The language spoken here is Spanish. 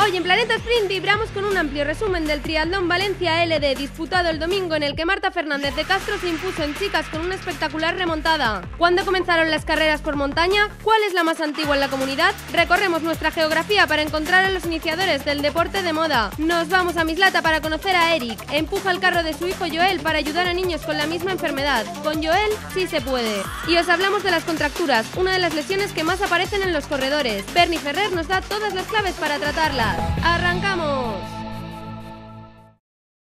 Hoy en Planeta Sprint vibramos con un amplio resumen del Triatlón Valencia LD disputado el domingo, en el que Marta Fernández de Castro se impuso en chicas con una espectacular remontada. ¿Cuándo comenzaron las carreras por montaña? ¿Cuál es la más antigua en la comunidad? Recorremos nuestra geografía para encontrar a los iniciadores del deporte de moda. Nos vamos a Mislata para conocer a Eric. Empuja el carro de su hijo Joel para ayudar a niños con la misma enfermedad. Con Joel sí se puede. Y os hablamos de las contracturas, una de las lesiones que más aparecen en los corredores. Berni Ferrer nos da todas las claves para tratarla. ¡Arrancamos!